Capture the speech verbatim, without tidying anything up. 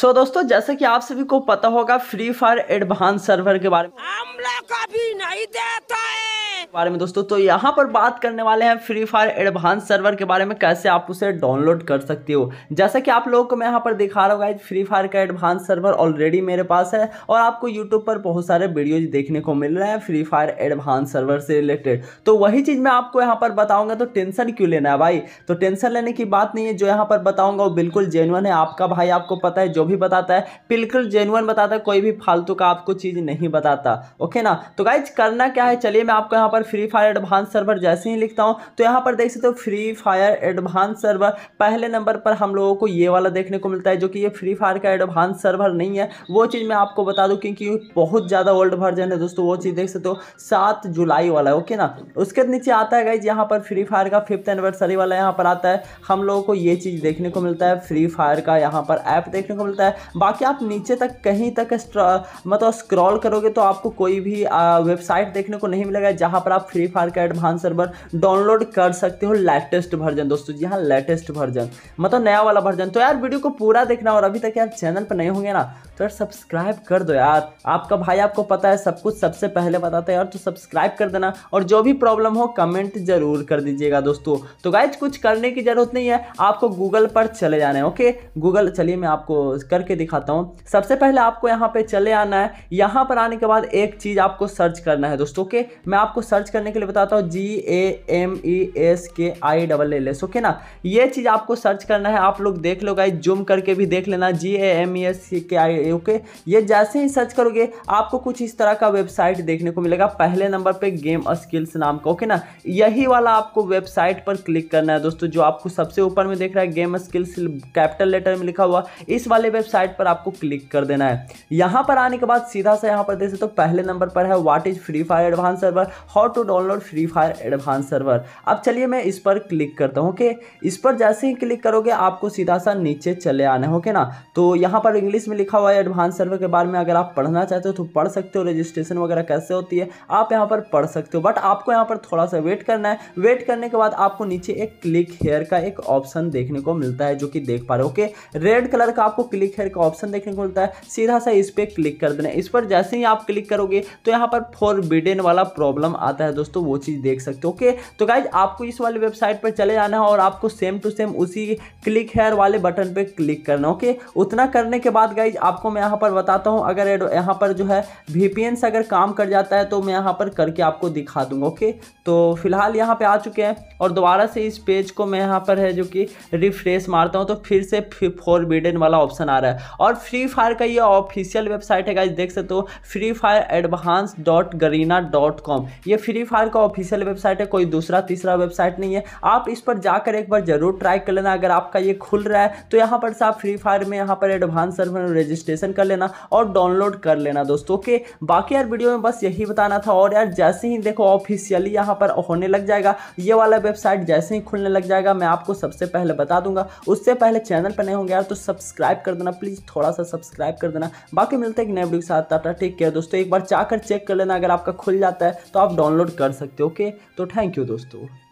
सो so, दोस्तों जैसे कि आप सभी को पता होगा फ्री फायर एडवांस सर्वर के बारे में हम लोग कभी नहीं देता है बारे में दोस्तों। तो यहाँ पर बात करने वाले हैं फ्री फायर एडवांस सर्वर के बारे में, कैसे आप उसे डाउनलोड कर सकते हो। जैसा कि आप लोगों को मैं यहाँ पर दिखा रहा हूँ गाइस, फ्री फायर का एडवांस सर्वर ऑलरेडी मेरे पास है और आपको यूट्यूब पर बहुत सारे वीडियोज देखने को मिल रहे हैं फ्री फायर एडवांस सर्वर से रिलेटेड। तो वही चीज़ मैं आपको यहाँ पर बताऊँगा, तो टेंशन क्यों लेना है भाई। तो टेंशन लेने की बात नहीं है, जो यहाँ पर बताऊँगा वो बिल्कुल जेन्युइन है। आपका भाई आपको पता है, भी बताता है बिल्कुल जेन्युइन बताता है, कोई भी फालतू का आपको चीज नहीं बताता। ओके ना, तो गाइज करना क्या है, चलिए मैं आपको यहाँ पर फ्री फायर एडवांस सर्वर जैसे ही लिखता हूँ तो यहाँ पर देख सकते हो फ्री फायर एडवांस सर्वर। पहले नंबर पर हम लोगों को ये वाला देखने को मिलता है, जो कि ये फ्री फायर का एडवांस सर्वर नहीं है। वो चीज़ मैं आपको बता दूँ क्योंकि बहुत ज़्यादा ओल्ड वर्जन है दोस्तों। वो चीज़ देख सकते हो सात जुलाई वाला है। ओके ना, उसके नीचे आता है गाइज यहाँ पर फ्री फायर का फिफ्थ एनिवर्सरी वाला यहाँ पर आता है। हम लोगों को ये चीज़ देखने को मिलता है, फ्री फायर का यहाँ पर ऐप देखने को मिलता है। बाकी आप नीचे तक कहीं तक मतलब स्क्रॉल करोगे तो आपको कोई भी आ, वेबसाइट देखने को नहीं मिलेगा जहां पर आप फ्री फायर का एडवांस सर्वर डाउनलोड कर सकते हो लेटेस्ट वर्जन। दोस्तों जी हाँ, लेटेस्ट वर्जन मतलब नया वाला वर्जन। तो यार वीडियो को पूरा देखना, और अभी तक यार चैनल पर नहीं होंगे ना तो यार सब्सक्राइब कर दो यार। आपका भाई आपको पता है, सब कुछ सबसे पहले बताता है यार, तो सब्सक्राइब कर देना। और जो भी प्रॉब्लम हो कमेंट जरूर कर दीजिएगा दोस्तों। तो गाइज कुछ करने की जरूरत नहीं है, आपको गूगल पर चले जाना है। ओके गूगल, चलिए मैं आपको करके दिखाता हूं। सबसे पहले आपको यहां पे चले आना है। यहां पर आने के बाद एक चीज आपको सर्च करना है दोस्तों। ओके, मैं आपको सर्च करने के लिए बताता हूं, जी A M E S K I double L S. Okay ना, ये चीज आपको सर्च करना है। आप लोग देख लो गाइस, जूम करके भी देख लेना, जी A M E S K I. Okay, ये जैसे ही सर्च करोगे आपको कुछ इस तरह का वेबसाइट देखने को मिलेगा। पहले नंबर पे गेम स्किल्स नाम का, ओके ना, यही वाला आपको वेबसाइट पर क्लिक करना है दोस्तों। जो आपको सबसे ऊपर में देख रहा है गेम स्किल्स कैपिटल लेटर में लिखा हुआ, इस वाले वेबसाइट पर आपको क्लिक कर देना है। यहां पर आने के बाद सीधा सा यहां पर देख सकते हो पहले नंबर पर है what is free fire advance server, how to download free fire advance server. अब चलिए मैं इस पर क्लिक करता हूं। ओके, इस पर जैसे ही क्लिक करोगे आपको सीधा सा नीचे चले आना है। ओके ना, तो यहां पर इंग्लिश में लिखा हुआ है एडवांस सर्वर के बारे में। अगर आप पढ़ना चाहते हो तो पढ़ सकते हो, रजिस्ट्रेशन वगैरह कैसे होती है आप यहाँ पर पढ़ सकते हो। बट आपको यहाँ पर थोड़ा सा वेट करना है। वेट करने के बाद आपको नीचे एक क्लिक हेयर का एक ऑप्शन देखने को मिलता है, जो कि देख पा रहे हो। ओके, रेड कलर का आपको क्लिक हेयर का ऑप्शन देखने को मिलता है, सीधा सा इस पर क्लिक कर देना है। इस पर जैसे ही आप क्लिक करोगे तो यहाँ पर फॉरबिडन वाला प्रॉब्लम आता है दोस्तों, वो चीज़ देख सकते हो। ओके, तो गाइज आपको इस वाली वेबसाइट पर चले जाना है और आपको सेम टू सेम उसी क्लिक हेयर वाले बटन पे क्लिक करना। ओके, उतना करने के बाद गाइज आपको मैं यहाँ पर बताता हूँ, अगर यहाँ पर जो है वीपीएन से अगर काम कर जाता है तो मैं यहाँ पर करके आपको दिखा दूंगा। ओके, तो फिलहाल यहाँ पर आ चुके हैं और दोबारा से इस पेज को मैं यहाँ पर है जो कि रिफ्रेश मारता हूँ तो फिर से फॉरबिडन वाला ऑप्शन आ रहा है। और फ्री फायर का ये ऑफिशियल वेबसाइट है गाइस, देख सकते हो free fire advance dot Garena dot com. ये फ्री फायर का ऑफिशियल वेबसाइट है, कोई दूसरा तीसरा वेबसाइट नहीं है। आप इस पर जाकर एक बार जरूर ट्राई कर लेना। अगर आपका ये खुल रहा है तो यहाँ पर साफ फ्री फायर में यहाँ पर एडवांस सर्वर रजिस्ट्रेशन कर लेना और डाउनलोड कर लेना दोस्तों। ओके, बाकी यार वीडियो में बस यही बताना था। और यार जैसे ही देखो ऑफिशियली यहाँ पर होने लग जाएगा, ये वाला वेबसाइट जैसे ही खुलने लग जाएगा मैं आपको सबसे पहले बता दूंगा। उससे पहले चैनल पर नहीं होंगे यार तो सब्सक्राइब कर देना, प्लीज थोड़ा सा सब्सक्राइब कर देना। बाकी मिलते हैं एक नए वीडियो के साथ, टाटा, टेक केयर दोस्तों। एक बार जाकर चेक कर लेना, अगर आपका खुल जाता है तो आप डाउनलोड कर सकते हो। ओके, तो थैंक यू दोस्तों।